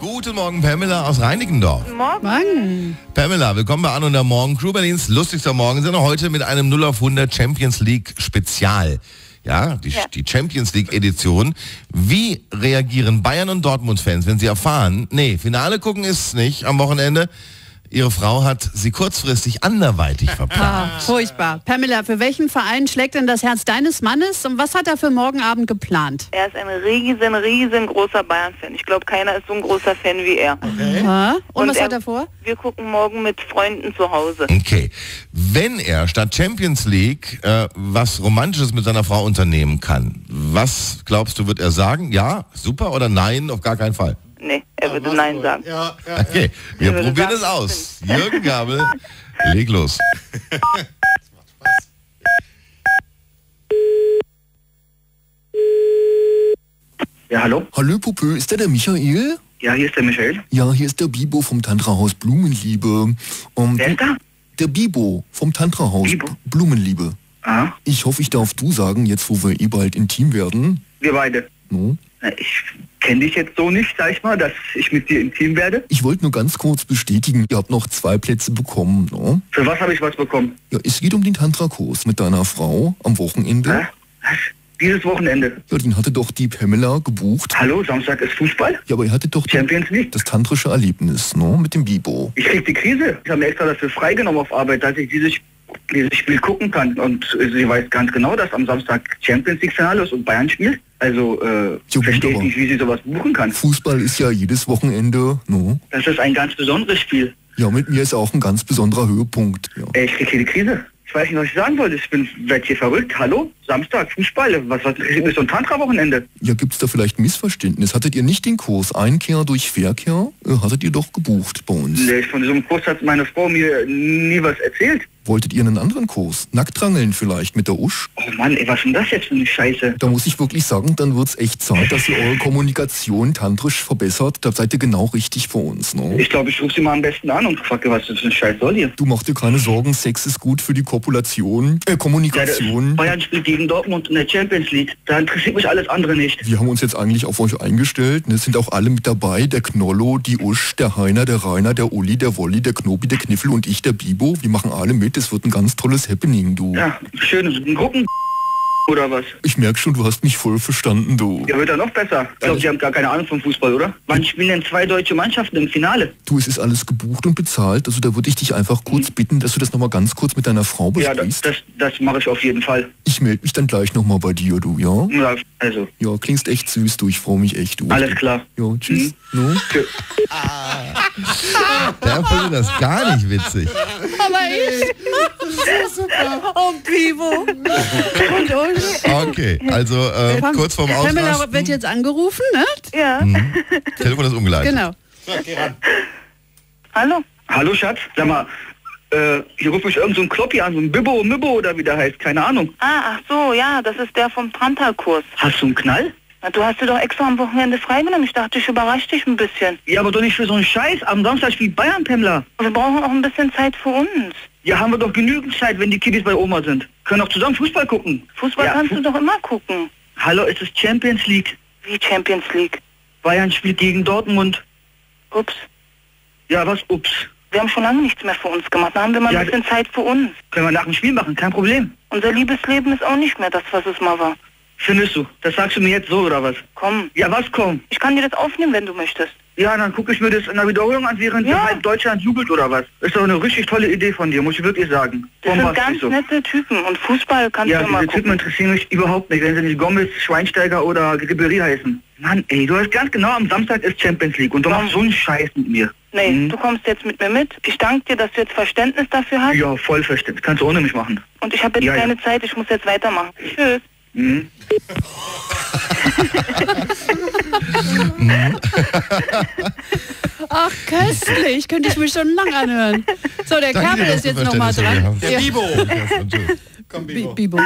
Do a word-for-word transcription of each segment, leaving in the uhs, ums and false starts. Guten Morgen, Pamela aus Reinickendorf. Guten Morgen. Pamela, willkommen bei Arno und der Morgencrew, Berlins lustigster Morgensender, heute mit einem null auf hundert Champions League Spezial. Ja, die, ja. die Champions League Edition. Wie reagieren Bayern- und Dortmund-Fans, wenn sie erfahren, nee, Finale gucken ist es nicht am Wochenende, ihre Frau hat sie kurzfristig anderweitig verplant. Ah, furchtbar. Pamela, für welchen Verein schlägt denn das Herz deines Mannes und was hat er für morgen Abend geplant? Er ist ein riesen, riesen großer Bayern-Fan. Ich glaube, keiner ist so ein großer Fan wie er. Okay. Ah, und, und was er, hat er vor? Wir gucken morgen mit Freunden zu Hause. Okay. Wenn er statt Champions League äh, was Romantisches mit seiner Frau unternehmen kann, was glaubst du, wird er sagen? Ja, super oder nein, auf gar keinen Fall? Nee, er würde ja, Nein wohl. sagen. Ja, ja, ja. Okay, wir probieren sagen, es aus. Jürgen Gabel, leg los. Das macht Spaß. Ja, hallo? Hallo, Popö, ist da der Michael? Ja, hier ist der Michael. Ja, hier ist der Bibo vom Tantrahaus Blumenliebe. Um, Wer ist da? Der Bibo vom Tantrahaus Blumenliebe. Aha. Ich hoffe, ich darf du sagen, jetzt wo wir eh bald intim werden. Wir beide. No? Na, ich kenne dich jetzt so nicht, sag ich mal, dass ich mit dir intim werde. Ich wollte nur ganz kurz bestätigen, ihr habt noch zwei Plätze bekommen, ne? Für was habe ich was bekommen? Ja, es geht um den Tantra-Kurs mit deiner Frau am Wochenende. Hä? Was? Dieses Wochenende? Ja, den hatte doch die Pamela gebucht. Hallo, Samstag ist Fußball? Ja, aber ihr hattet doch Champions League. Das tantrische Erlebnis, ne? Mit dem Bibo. Ich krieg die Krise. Ich habe mir extra dafür freigenommen auf Arbeit, dass ich dieses dieses Spiel gucken kann. Und sie weiß ganz genau, dass am Samstag Champions League Finale ist und Bayern spielt. Also äh, ja, verstehe ich nicht, wie sie sowas buchen kann. Fußball ist ja jedes Wochenende, no? Das ist ein ganz besonderes Spiel. Ja, mit mir ist auch ein ganz besonderer Höhepunkt. Ja. Ey, ich kriege hier die Krise. Ich weiß nicht, was ich sagen wollte. Ich bin werd hier verrückt. Hallo? Samstag, Fußball. Was, was ist so ein Tantra-Wochenende? Ja, gibt's da vielleicht ein Missverständnis? Hattet ihr nicht den Kurs Einkehr durch Verkehr? Hattet ihr doch gebucht bei uns? Nee, von diesem Kurs hat meine Frau mir nie was erzählt. Wolltet ihr einen anderen Kurs? Nacktrangeln vielleicht mit der Usch? Oh Mann, ey, was ist denn das jetzt für eine Scheiße? Da muss ich wirklich sagen, dann wird's echt Zeit, dass ihr eure Kommunikation tantrisch verbessert. Da seid ihr genau richtig für uns, ne? Ich glaube, ich rufe sie mal am besten an und frage, was das für eine Scheiße soll hier. Du mach dir keine Sorgen, Sex ist gut für die Kopulation, äh, Kommunikation. Ja, Bayern spielt gegen Dortmund in der Champions League. Da interessiert mich alles andere nicht. Wir haben uns jetzt eigentlich auf euch eingestellt. Es sind auch alle mit dabei. Der Knollo, die Usch, der Heiner, der Rainer, der Uli, der Wolli, der Knobi, der Kniffel und ich, der Bibo. Wir machen alle mit. Es wird ein ganz tolles Happening, du. Ja, schönes Gruppen oder was? Ich merke schon, du hast mich voll verstanden, du. Ja, wird ja noch besser. Ich glaube, die haben gar keine Ahnung vom Fußball, oder? Wann spielen denn zwei deutsche Mannschaften im Finale? Du, es ist alles gebucht und bezahlt. Also da würde ich dich einfach kurz mhm. bitten, dass du das nochmal ganz kurz mit deiner Frau besprichst. Ja, das, das, das mache ich auf jeden Fall. Ich melde mich dann gleich nochmal bei dir, du, ja? Ja, also. Ja, klingst echt süß, du. Ich freue mich echt, du. Alles klar. Ja, tschüss. Mhm. No? Tschö. Der findet das gar nicht witzig. Aber ich. Das ist super. Oh, Bibo. Und Uli. Okay, also äh, kurz vorm Ausrasten. Pamela wird jetzt angerufen, ne? Ja. Mhm. Telefon ist umgeleitet. Genau. Okay, an. Hallo. Hallo, Schatz. Sag mal, äh, hier ruft mich irgend so ein Kloppi an, so ein Bibbo, Mibbo oder wie der heißt, keine Ahnung. Ah, ach so, ja, das ist der vom Tantra-Kurs. Hast du einen Knall? Na, du hast dir doch extra am Wochenende freigenommen. Ich dachte, ich überrasche dich ein bisschen. Ja, aber doch nicht für so einen Scheiß. Am Samstag spielt Bayern, Pamela. Wir brauchen auch ein bisschen Zeit für uns. Ja, haben wir doch genügend Zeit, wenn die Kiddies bei Oma sind. Können auch zusammen Fußball gucken. Fußball ja, kannst fu du doch immer gucken. Hallo, es ist Champions League. Wie Champions League? Bayern spielt gegen Dortmund. Ups. Ja, was ups? Wir haben schon lange nichts mehr für uns gemacht. Da haben wir mal ja, ein bisschen Zeit für uns. Können wir nach dem Spiel machen, kein Problem. Unser Liebesleben ist auch nicht mehr das, was es mal war. Findest du? Das sagst du mir jetzt so, oder was? Komm. Ja, was komm? Ich kann dir das aufnehmen, wenn du möchtest. Ja, dann gucke ich mir das in der Wiederholung an, während ja. halb Deutschland jubelt, oder was? Ist doch eine richtig tolle Idee von dir, muss ich wirklich sagen. Das Bombast sind ganz so. nette Typen und Fußball kannst ja, du immer gucken. Ja, diese Typen interessieren mich überhaupt nicht, wenn sie nicht Gommes, Schweinsteiger oder Gribberie heißen. Mann, ey, du hast ganz genau, am Samstag ist Champions League und du machst so einen Scheiß mit mir. Nee, mhm. du kommst jetzt mit mir mit. Ich danke dir, dass du jetzt Verständnis dafür hast. Ja, voll Verständnis. Kannst du ohne mich machen. Und ich habe jetzt ja, keine ja. Zeit, ich muss jetzt weitermachen. Tschüss. Mhm. Ach, köstlich. Könnte ich mich schon lang anhören. So, der Kabel ist jetzt nochmal dran. Der Bibo. Komm, Bibo. Bibo.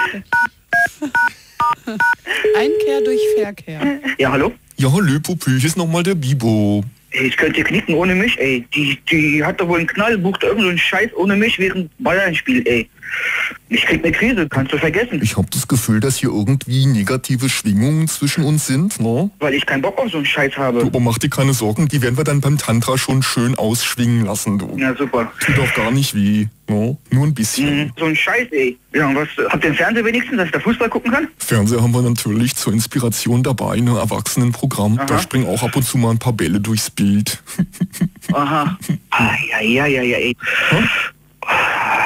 Einkehr durch Verkehr. Ja, hallo? Ja, hallo, Popü, hier ist nochmal der Bibo. Ich könnte knicken ohne mich, ey. Die, die hat doch wohl einen Knall, bucht irgendeinen Scheiß ohne mich während Bayern-Spiel, ey. Ich krieg eine Krise, kannst du vergessen. Ich habe das Gefühl, dass hier irgendwie negative Schwingungen zwischen uns sind, ne? Weil ich keinen Bock auf so einen Scheiß habe. Du, aber mach dir keine Sorgen, die werden wir dann beim Tantra schon schön ausschwingen lassen, du. Ja, super. Tut doch gar nicht weh, ne? Nur ein bisschen. Mhm, so ein Scheiß, ey. Ja, und was, habt ihr den Fernseher wenigstens, dass ich da Fußball gucken kann? Fernseher haben wir natürlich zur Inspiration dabei, ne? Erwachsenenprogramm. Aha. Da springen auch ab und zu mal ein paar Bälle durchs Bild. Aha. Ja, ja, ja, ja, ey.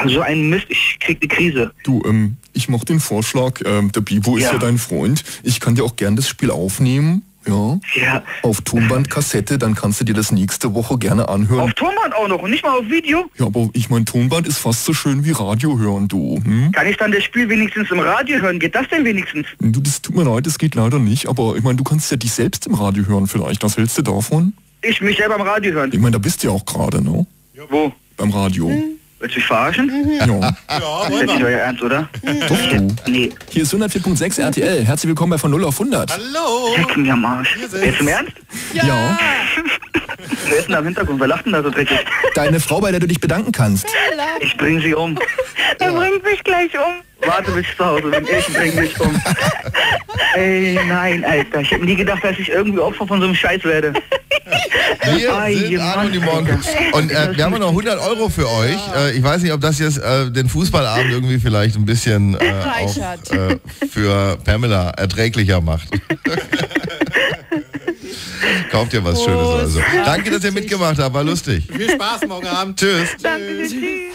So ein Mist, ich krieg die Krise. Du, ähm, ich mach den Vorschlag, ähm, der Bibo ist ja. ja dein Freund. Ich kann dir auch gern das Spiel aufnehmen, ja? Ja. Auf Tonbandkassette, dann kannst du dir das nächste Woche gerne anhören. Auf Tonband auch noch und nicht mal auf Video? Ja, aber ich mein, Tonband ist fast so schön wie Radio hören, du. Hm? Kann ich dann das Spiel wenigstens im Radio hören? Geht das denn wenigstens? Du, das tut mir leid, das geht leider nicht, aber ich mein, du kannst ja dich selbst im Radio hören vielleicht. Was hältst du davon? Ich mich selber im Radio hören. Ich mein, da bist du ja auch gerade, ne? Ja, wo? Beim Radio. Hm. Willst du mich verarschen? Mhm. Ja. Das ist nicht euer Ernst, oder? Doch, du. Nee. Hier ist hundertvier Punkt sechs R T L. Herzlich willkommen bei von null auf hundert. Hallo! Leck mich am Arsch. Jetzt im Ernst? Ja! ja. Wer ist denn da im Hintergrund? Wer lacht denn da so dreckig? Deine Frau, bei der du dich bedanken kannst. Ich bring sie um. Er bringt mich gleich um. Warte bis zu Hause, bin ich bring mich um. Ey, nein, Alter. Ich hab nie gedacht, dass ich irgendwie Opfer von so einem Scheiß werde. Wir Ay, sind Arno und die Morgencrew. Und äh, wir haben noch hundert Euro für euch. Ja. Äh, ich weiß nicht, ob das jetzt äh, den Fußballabend irgendwie vielleicht ein bisschen äh, auch, äh, für Pamela erträglicher macht. Kauft ihr was Schönes. Also. Danke, dass ihr mitgemacht habt. War lustig. Viel Spaß morgen Abend. Tschüss. Danke, tschüss.